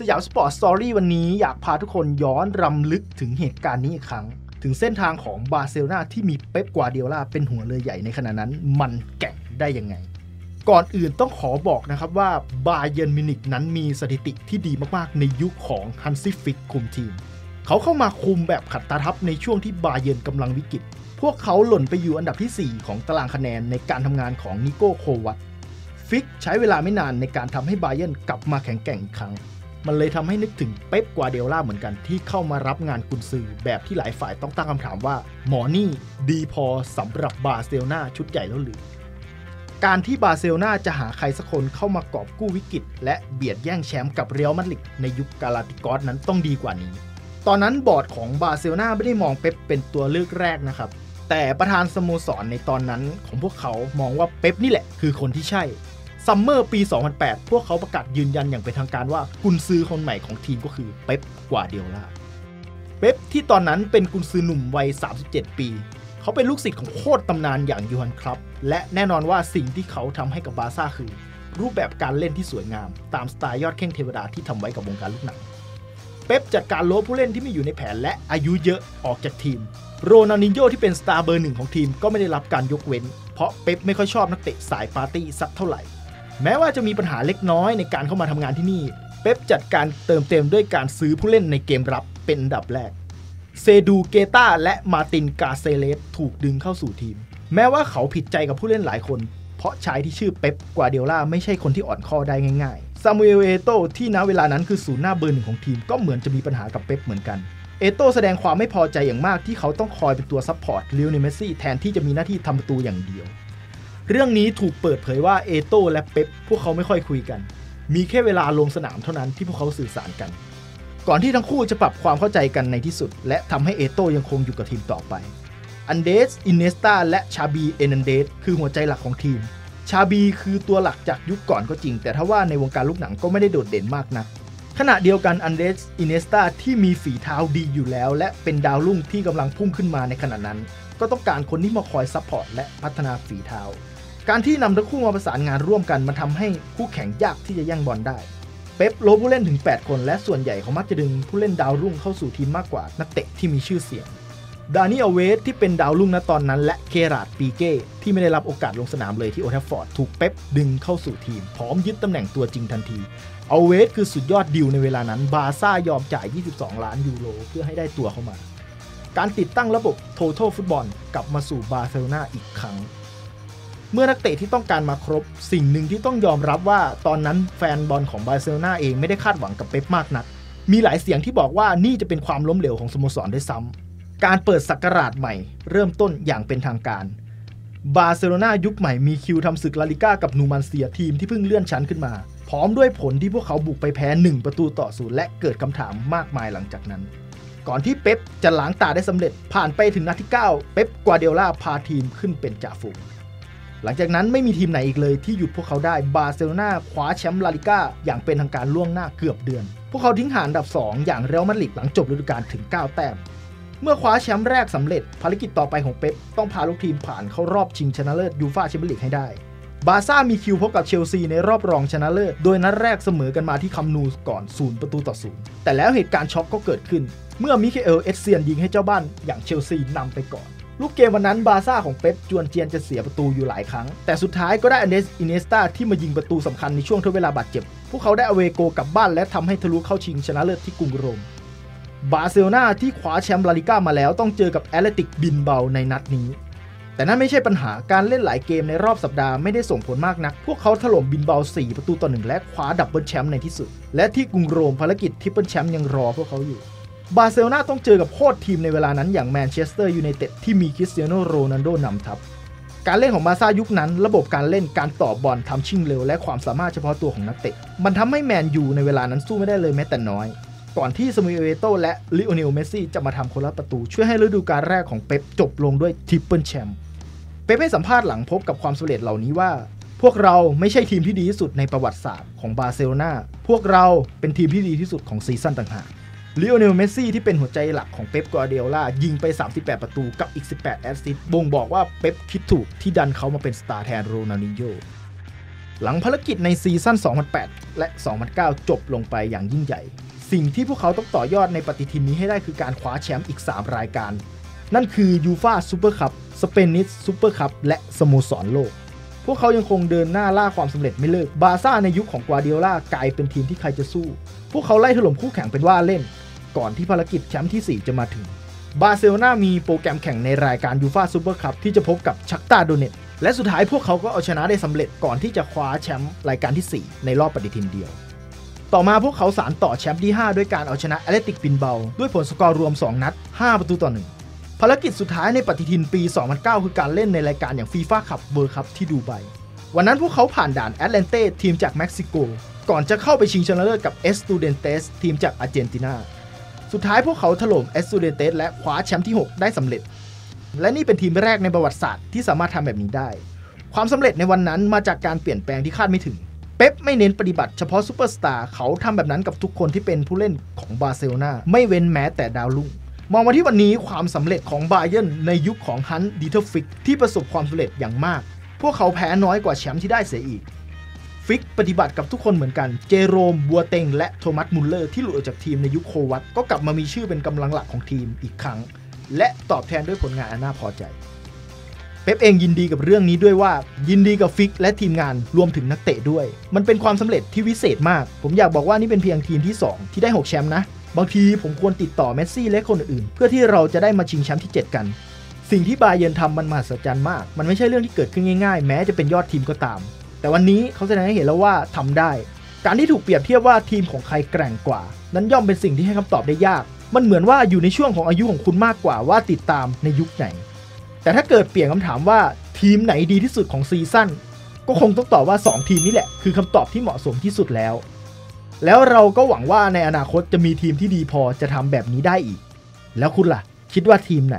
สยามสปอร์ตสตอรี่วันนี้อยากพาทุกคนย้อนรำลึกถึงเหตุการณ์นี้อีกครั้งถึงเส้นทางของบาร์เซโลนาที่มีเป๊ป กวาร์ดิโอลาเป็นหัวเรือใหญ่ในขณะนั้นมันแก่งได้ยังไงก่อนอื่นต้องขอบอกนะครับว่าบาเยิร์นมิวนิกนั้นมีสถิติที่ดีมากๆในยุคของฮันซีฟลิกคุมทีมเขาเข้ามาคุมแบบขัดตาทัพในช่วงที่บาเยิร์นกำลังวิกฤตพวกเขาหล่นไปอยู่อันดับที่4ของตารางคะแนนในการทำงานของนิโก้โควัตฟิกใช้เวลาไม่นานในการทำให้บาเยิร์นกลับมาแข็งแกร่งอีกครั้งมันเลยทำให้นึกถึงเป๊ป กวาร์ดิโอลาเหมือนกันที่เข้ามารับงานกุนซือแบบที่หลายฝ่ายต้องตั้งคำถามว่าหมอนี่ดีพอสำหรับบาร์เซโลนาชุดใหญ่แล้วหรือการที่บาร์เซโลนาจะหาใครสักคนเข้ามากอบกู้วิกฤตและเบียดแย่งแชมป์กับเรอัลมาดริดในยุคกาลาติกอสนั้นต้องดีกว่านี้ตอนนั้นบอร์ดของบาร์เซโลนาไม่ได้มองเป๊ปเป็นตัวเลือกแรกนะครับแต่ประธานสโมสรในตอนนั้นของพวกเขามองว่าเป๊ปนี่แหละคือคนที่ใช่ซัมเมอร์ปี 2008 พวกเขาประกาศยืนยันอย่างเป็นทางการว่ากุนซือคนใหม่ของทีมก็คือเป๊ป กวาร์ดิโอลาเป๊ปที่ตอนนั้นเป็นกุนซือหนุ่มวัย37 ปีเขาเป็นลูกศิษย์ของโคตรตำนานอย่างยูฮันคลัปและแน่นอนว่าสิ่งที่เขาทำให้กับบาร์ซ่าคือรูปแบบการเล่นที่สวยงามตามสไตล์ยอดแข้งเทวดาที่ทำไว้กับวงการลูกหนังเป๊ปจัดการโล้ผู้เล่นที่ไม่อยู่ในแผนและอายุเยอะออกจากทีมโรนัลดินโญ่ที่เป็นสตาร์เบอร์หนึ่งของทีมก็ไม่ได้รับการยกเว้นเพราะเป๊ปไม่ค่อยชอบนักเตะสายปาร์ตี้สักเท่าไหร่แม้ว่าจะมีปัญหาเล็กน้อยในการเข้ามาทำงานที่นี่เป๊ปจัดการเติมเต็มด้วยการซื้อผู้เล่นในเกมรับเป็นอันดับแรกเซดู เกต้าและมาติน กาเซเลสถูกดึงเข้าสู่ทีมแม้ว่าเขาผิดใจกับผู้เล่นหลายคนเพราะชายที่ชื่อเป๊ป กวาร์ดิโอลาไม่ใช่คนที่อ่อนข้อได้ง่ายๆซามูเอล เอโต้ที่ณเวลานั้นคือศูนย์หน้าเบอร์หนึ่งของทีมก็เหมือนจะมีปัญหากับเป๊ปเหมือนกันเอโต้แสดงความไม่พอใจอย่างมากที่เขาต้องคอยเป็นตัวซัพพอร์ตลิโอเนล เมสซี่แทนที่จะมีหน้าที่ทำประตูอย่างเดียวเรื่องนี้ถูกเปิดเผยว่าเอโต้และเป๊ปพวกเขาไม่ค่อยคุยกันมีแค่เวลาลงสนามเท่านั้นที่พวกเขาสื่อสารกันก่อนที่ทั้งคู่จะปรับความเข้าใจกันในที่สุดและทำให้เอโต้ยังคงอยู่กับทีมต่อไปอันเดส อินเนสตาและชาบี เอร์นันเดสคือหัวใจหลักของทีมชาบีคือตัวหลักจากยุคก่อนก็จริงแต่ถ้าว่าในวงการลูกหนังก็ไม่ได้โดดเด่นมากนักขณะเดียวกันอันเดส อินเนสตาที่มีฝีเท้าดีอยู่แล้วและเป็นดาวรุ่งที่กำลังพุ่งขึ้นมาในขณะนั้นก็ต้องการคนที่มาคอยซัพพอร์ตและพัฒนาฝีเท้าการที่นำทั้งคู่มาประสานงานร่วมกันมันทำให้คู่แข่งยากที่จะแย่งบอลได้เป๊ปโล้ผู้เล่นถึง8คนและส่วนใหญ่เขามักจะดึงผู้เล่นดาวรุ่งเข้าสู่ทีมมากกว่านักเตะที่มีชื่อเสียงดานิเอล เวสที่เป็นดาวรุ่งณตอนนั้นและเคราด ปีเก้ที่ไม่ได้รับโอกาสลงสนามเลยที่โอลด์แทรฟฟอร์ดถูกเป๊ปดึงเข้าสู่ทีมพร้อมยึดตำแหน่งตัวจริงทันทีเอาเวสคือสุดยอดดิวในเวลานั้นบาร์ซ่ายอมจ่าย22 ล้านยูโรเพื่อให้ได้ตัวเข้ามาการติดตั้งระบบ Total Football กลับมาสู่บาร์เซโลนาอีกครั้งเมื่อนักเตะที่ต้องการมาครบสิ่งหนึ่งที่ต้องยอมรับว่าตอนนั้นแฟนบอลของบาร์เซโลนาเองไม่ได้คาดหวังกับเป๊ปมากนักมีหลายเสียงที่บอกว่านี่จะเป็นความล้มเหลวของสโมสรด้วยซ้ำการเปิดศักราชใหม่เริ่มต้นอย่างเป็นทางการบาร์เซโลนายุคใหม่มีคิวทำศึกลาลิก้ากับนูมันเซียทีมที่เพิ่งเลื่อนชั้นขึ้นมาพร้อมด้วยผลที่พวกเขาบุกไปแพ้1-0และเกิดคำถามมากมายหลังจากนั้นก่อนที่เป๊ปจะล้างตาได้สำเร็จผ่านไปถึงนัดที่ 9เป๊ป กวาร์ดิโอลาพาทีมขึ้นเป็นจ่าฝูงหลังจากนั้นไม่มีทีมไหนอีกเลยที่หยุดพวกเขาได้บาร์เซโลนาคว้าแชมป์ลาลิก้าอย่างเป็นทางการล่วงหน้าเกือบเดือนพวกเขาทิ้งห่างอันดับ2อย่างเรอัลมาดริดหลังจบฤดูกาลถึง9แต้มเมื่อคว้าแชมป์แรกสำเร็จภารกิจต่อไปของเป๊ปต้องพาลูกทีมผ่านเข้ารอบชิงชนะเลิศยูฟ่าแชมเปี้ยนลีกให้ได้บาร์ซ่ามีคิวพบกับเชลซีในรอบรองชนะเลิศโดยนัดแรกเสมอกันมาที่คัมนูก่อน0-0แต่แล้วเหตุการณ์ช็อกก็เกิดขึ้นเมื่อมิเคเอล เอสเซียนยิงให้เจ้าบ้านอย่างเชลซีนำไปก่อนลูกเกมวันนั้นบาร์ซ่าของเป๊ปจวนเจียนจะเสียประตูอยู่หลายครั้งแต่สุดท้ายก็ได้อันเดส อินเนสตาที่มายิงประตูสำคัญในช่วงทดเวลาบาดเจ็บพวกเขาได้อเวโกกลับบ้านและทำให้ทะลุเข้าชิงชนะเลิศที่กรุงโรมบาร์เซโลนาที่คว้าแชมป์ลาลิก้ามาแล้วต้องเจอกับแอตเลติก บิลเบาในนัดนี้แต่นั่นไม่ใช่ปัญหาการเล่นหลายเกมในรอบสัปดาห์ไม่ได้ส่งผลมากนักพวกเขาถล่มบิลเบา 4-1และคว้าดับเบิลแชมป์ในที่สุดและที่กรุงโรมภารกิจทริปเปิลแชมป์ยังรอพวกเขาอยู่บาร์เซโลนาต้องเจอกับโคตรทีมในเวลานั้นอย่างแมนเชสเตอร์ยูไนเต็ดที่มีคริสเตียโน โรนัลโดนำทัพการเล่นของบาร์ซ่ายุคนั้นระบบการเล่นการต่อบอลทำชิ่งเร็วและความสามารถเฉพาะตัวของนักเตะมันทำให้แมนยูในเวลานั้นสู้ไม่ได้เลยแม้แต่น้อยก่อนที่ซามูเอล เอโต้และลิโอเนล เมสซี่จะมาทำคนละประตูช่วยให้ฤดูกาลแรกของเป๊ปจบลงด้วยทริปเปิลแชมป์เป๊ปให้สัมภาษณ์หลังพบกับความสำเร็จเหล่านี้ว่าพวกเราไม่ใช่ทีมที่ดีที่สุดในประวัติศาสตร์ของบาร์เซโลนาพวกเราเป็นทีมที่ดีที่สุดของซีซั่นต่างหากลิโอเนล เมสซี่ที่เป็นหัวใจหลักของเป๊ป กวาร์ดิโอลายิงไป38ประตูกับอีก18 แอสซิสต์บ่งบอกว่าเป๊ปคิดถูกที่ดันเขามาเป็นสตาร์แทนโรนัลดินโญ่ หลังภารกิจในซีซั่น 2008 และ 2009 จบลงไปอย่างยิ่งใหญ่สิ่งที่พวกเขาต้องต่อยอดในปฏิทินนี้ให้ได้คือการคว้าแชมป์อีก3รายการนั่นคือยูฟ่าซูเปอร์คัพสเปนิชซูเปอร์คัพและสโมสรโลกพวกเขายังคงเดินหน้าล่าความสำเร็จไม่เลิกบาร์ซ่าในยุคของกวาร์ดิโอลากลายเป็นทีมที่ใครจะสู้พวกเขาไล่ถล่มคู่แข่งเป็นว่าเล่นก่อนที่ภารกิจแชมป์ที่4จะมาถึงบาร์เซโลนามีโปรแกรมแข่งในรายการยูฟ่าซูเปอร์คัพที่จะพบกับชัคตาร์โดเนตและสุดท้ายพวกเขาก็เอาชนะได้สำเร็จก่อนที่จะคว้าแชมป์รายการที่4ในรอบปฏิทินเดียวต่อมาพวกเขาสานต่อแชมป์ที่5ด้วยการเอาชนะแอตเลติกบิลเบาด้วยผลสกอร์รวม2นัด5-1ภารกิจสุดท้ายในปฏิทินปี 2009 คือการเล่นในรายการอย่าง FIFA Cup World Cup ที่ดูไบวันนั้นพวกเขาผ่านด่านแอตแลนเต้ทีมจากเม็กซิโกก่อนจะเข้าไปชิงชนะเลิศกับเอสตูเดนเตสทีมจากอาร์เจนตินาสุดท้ายพวกเขาถล่มเอสตูเดนเตสและคว้าแชมป์ที่6ได้สำเร็จและนี่เป็นทีมแรกในประวัติศาสตร์ที่สามารถทำแบบนี้ได้ความสำเร็จในวันนั้นมาจากการเปลี่ยนแปลงที่คาดไม่ถึงเป๊ปไม่เน้นปฏิบัติเฉพาะซูเปอร์สตาร์เขาทำแบบนั้นกับทุกคนที่เป็นผู้เล่นของบาร์เซโลนาไม่เว้นแม้แต่ดาวรุ่งมองมาที่วันนี้ความสำเร็จของบาเยิร์นในยุคของฮันส์ ดีเทอร์ฟลิกที่ประสบความสำเร็จอย่างมากพวกเขาแพ้น้อยกว่าแชมป์ที่ได้เสียอีกฟลิกปฏิบัติกับทุกคนเหมือนกันเจโรมบัวเต็งและโทมัสมุลเลอร์ที่หลุดออกจากทีมในยุคโควัตก็กลับมามีชื่อเป็นกำลังหลักของทีมอีกครั้งและตอบแทนด้วยผลงานอันน่าพอใจเป๊ปเองยินดีกับเรื่องนี้ด้วยว่ายินดีกับฟลิกและทีมงานรวมถึงนักเตะด้วยมันเป็นความสำเร็จที่วิเศษมากผมอยากบอกว่านี่เป็นเพียงทีมที่2ที่ได้6แชมป์นะบางทีผมควรติดต่อเมสซี่และคนอื่นเพื่อที่เราจะได้มาชิงแชมป์ที่7กันสิ่งที่บาเยิร์นทำมันมหัศจรรย์มากมันไม่ใช่เรื่องที่เกิดขึ้นง่ายๆแม้จะเป็นยอดทีมก็ตามแต่วันนี้เขาแสดงให้เห็นแล้วว่าทำได้การที่ถูกเปรียบเทียบว่าทีมของใครแกร่งกว่านั้นย่อมเป็นสิ่งที่ให้คำตอบได้ยากมันเหมือนว่าอยู่ในช่วงของอายุของคุณมากกว่าว่าติดตามในยุคไหนแต่ถ้าเกิดเปลี่ยนคำถามว่าทีมไหนดีที่สุดของซีซั่นก็คงต้องตอบว่า2ทีมนี้แหละคือคำตอบที่เหมาะสมที่สุดแล้วเราก็หวังว่าในอนาคตจะมีทีมที่ดีพอจะทำแบบนี้ได้อีกแล้วคุณล่ะคิดว่าทีมไหน